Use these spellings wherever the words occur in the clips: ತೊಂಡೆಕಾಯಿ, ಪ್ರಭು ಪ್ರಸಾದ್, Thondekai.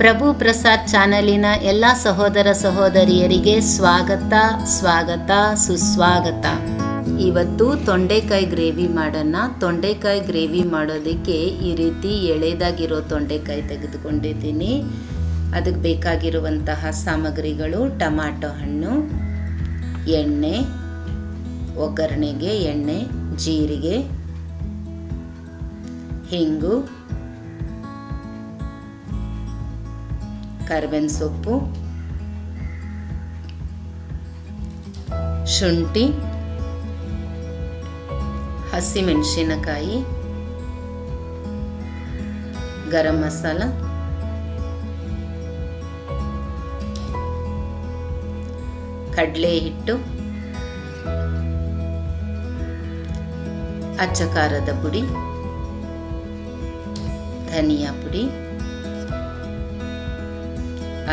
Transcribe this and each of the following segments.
ಪ್ರಭು ಪ್ರಸಾದ್ ಚಾನಲಿನ ಎಲ್ಲ ಸಹೋದರ ಸಹೋದರಿಯರಿಗೆ ಸ್ವಾಗತ ಸುಸ್ವಾಗತ. ಇವತ್ತು ತೊಂಡೆಕಾಯಿ ಗ್ರೇವಿ ಮಾಡೋಣ. ತೊಂಡೆಕಾಯಿ ಗ್ರೇವಿ ಮಾಡೋದಕ್ಕೆ ಈ ರೀತಿ ಎಳೆದಾಗಿರೋ ತೊಂಡೆಕಾಯಿ ತೆಗೆದುಕೊಂಡಿದ್ದೀನಿ. ಅದಕ್ಕೆ ಬೇಕಾಗಿರುವಂತಹ ಸಾಮಗ್ರಿಗಳು ಟೊಮ್ಯಾಟೊ ಹಣ್ಣು, ಎಣ್ಣೆ, ಒಗ್ಗರಣೆಗೆ ಎಣ್ಣೆ, ಜೀರಿಗೆ, ಹಿಂಗು, ಕರಿಬೇವಿನ ಸೊಪ್ಪು, ಶುಂಠಿ, ಹಸಿಮೆಣಸಿನಕಾಯಿ, ಗರಂ ಮಸಾಲ, ಕಡಲೆ ಹಿಟ್ಟು, ಅಚ್ಚ ಖಾರದ ಪುಡಿ, ಧನಿಯಾ ಪುಡಿ,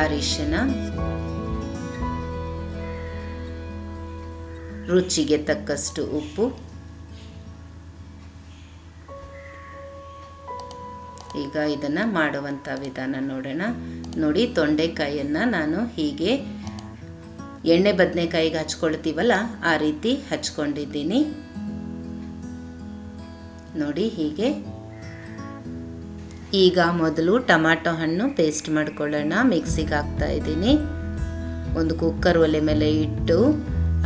ಅರಿಶಿನ, ರುಚಿಗೆ ತಕ್ಕಷ್ಟು ಉಪ್ಪು. ಈಗ ಇದನ್ನು ಮಾಡುವಂಥ ವಿಧಾನ ನೋಡೋಣ. ನೋಡಿ, ತೊಂಡೆಕಾಯಿಯನ್ನು ನಾನು ಹೀಗೆ ಎಣ್ಣೆ ಬದನೆಕಾಯಿಗೆ ಹಚ್ಕೊಳ್ತೀವಲ್ಲ ಆ ರೀತಿ ಹಚ್ಕೊಂಡಿದ್ದೀನಿ. ನೋಡಿ ಹೀಗೆ. ಈಗ ಮೊದಲು ಟೊಮ್ಯಾಟೊ ಹಣ್ಣು ಪೇಸ್ಟ್ ಮಾಡ್ಕೊಳ್ಳೋಣ. ಮಿಕ್ಸಿಗೆ ಹಾಕ್ತಾ ಇದ್ದೀನಿ. ಒಂದು ಕುಕ್ಕರ್ ಒಲೆ ಮೇಲೆ ಇಟ್ಟು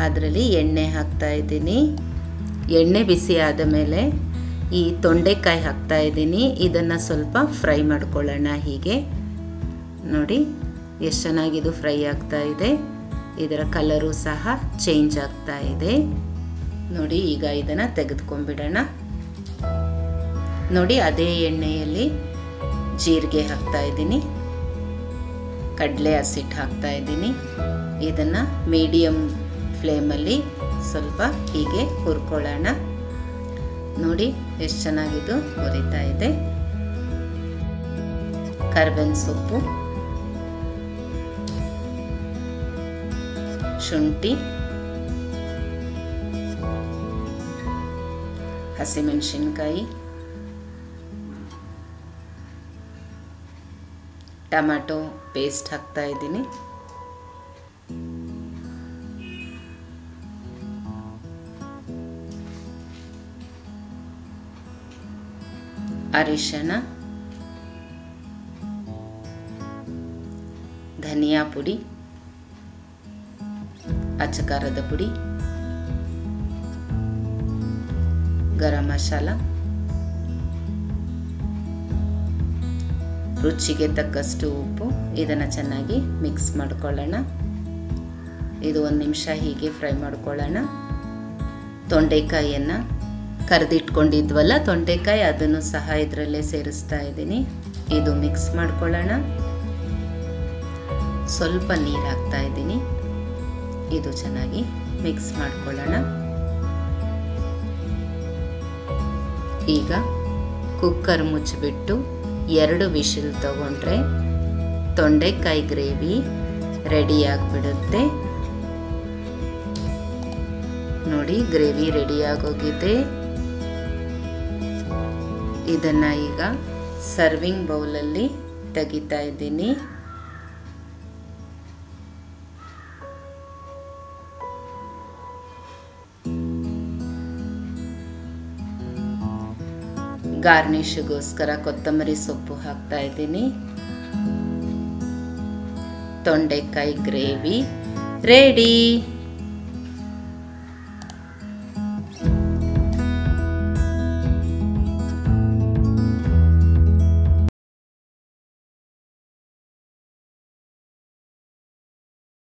ಅದರಲ್ಲಿ ಎಣ್ಣೆ ಹಾಕ್ತಾ ಇದ್ದೀನಿ. ಎಣ್ಣೆ ಬಿಸಿ ಆದ ಮೇಲೆ ಈ ತೊಂಡೆಕಾಯಿ ಹಾಕ್ತಾ ಇದ್ದೀನಿ. ಇದನ್ನು ಸ್ವಲ್ಪ ಫ್ರೈ ಮಾಡ್ಕೊಳ್ಳೋಣ. ಹೀಗೆ ನೋಡಿ ಎಷ್ಟು ಚೆನ್ನಾಗಿದು ಫ್ರೈ ಆಗ್ತಾ ಇದೆ. ಇದರ ಕಲರು ಸಹ ಚೇಂಜ್ ಆಗ್ತಾ ಇದೆ. ನೋಡಿ ಈಗ ಇದನ್ನು ತೆಗೆದುಕೊಂಡ್ಬಿಡೋಣ. ನೋಡಿ ಅದೇ ಎಣ್ಣೆಯಲ್ಲಿ ಜೀರಿಗೆ ಹಾಕ್ತಾ ಇದ್ದೀನಿ, ಕಡಲೆ ಹಸಿಟ್ಟು ಹಾಕ್ತಾ ಇದ್ದೀನಿ. ಇದನ್ನು ಮೀಡಿಯಂ ಫ್ಲೇಮಲ್ಲಿ ಸ್ವಲ್ಪ ಹೀಗೆ ಹುರ್ಕೊಳ್ಳೋಣ. ನೋಡಿ ಎಷ್ಟು ಚೆನ್ನಾಗಿದು ಹುರಿತಾ ಇದೆ. ಕರಿಬೇವಿನ ಸೊಪ್ಪು, ಶುಂಠಿ, ಹಸಿಮೆಣಸಿನಕಾಯಿ, ಟೊಮ್ಯಾಟೊ ಪೇಸ್ಟ್ ಹಾಕ್ತಾ ಇದ್ದೀನಿ. ಅರಿಶಿನ, ಧನಿಯಾ ಪುಡಿ, ಅಚ್ಚ ಖಾರದ ಪುಡಿ, ಗರಂ ಮಸಾಲ, ರುಚಿಗೆ ತಕ್ಕಷ್ಟು ಉಪ್ಪು. ಇದನ್ನು ಚೆನ್ನಾಗಿ ಮಿಕ್ಸ್ ಮಾಡ್ಕೊಳ್ಳೋಣ. ಇದು ಒಂದು ನಿಮಿಷ ಹೀಗೆ ಫ್ರೈ ಮಾಡ್ಕೊಳ್ಳೋಣ. ತೊಂಡೆಕಾಯಿಯನ್ನು ಕರೆದಿಟ್ಕೊಂಡಿದ್ವಲ್ಲ ತೊಂಡೆಕಾಯಿ ಅದನ್ನು ಸಹ ಇದರಲ್ಲೇ ಸೇರಿಸ್ತಾ ಇದ್ದೀನಿ. ಇದು ಮಿಕ್ಸ್ ಮಾಡ್ಕೊಳ್ಳೋಣ. ಸ್ವಲ್ಪ ನೀರು ಹಾಕ್ತಾ ಇದ್ದೀನಿ. ಇದು ಚೆನ್ನಾಗಿ ಮಿಕ್ಸ್ ಮಾಡ್ಕೊಳ್ಳೋಣ. ಈಗ ಕುಕ್ಕರ್ ಮುಚ್ಚಿಬಿಟ್ಟು 2 ವಿಶಿಲ್ ತಗೊಂಡ್ರೆ ತೊಂಡೆಕಾಯಿ ಗ್ರೇವಿ ರೆಡಿ ಆಗಿಬಿಡುತ್ತೆ. ನೋಡಿ ಗ್ರೇವಿ ರೆಡಿ ಆಗೋಗಿದೆ. ಇದನ್ನ ಈಗ ಸರ್ವಿಂಗ್ ಬೌಲಲ್ಲಿ ತೆಗಿತಾ ಇದ್ದೀನಿ. ಗಾರ್ನಿಷ್ಗೋಸ್ಕರ ಕೊತ್ತಂಬರಿ ಸೊಪ್ಪು ಹಾಕ್ತಾ ಇದ್ದೀನಿ. ತೊಂಡೆಕಾಯಿ ಗ್ರೇವಿ ರೆಡಿ.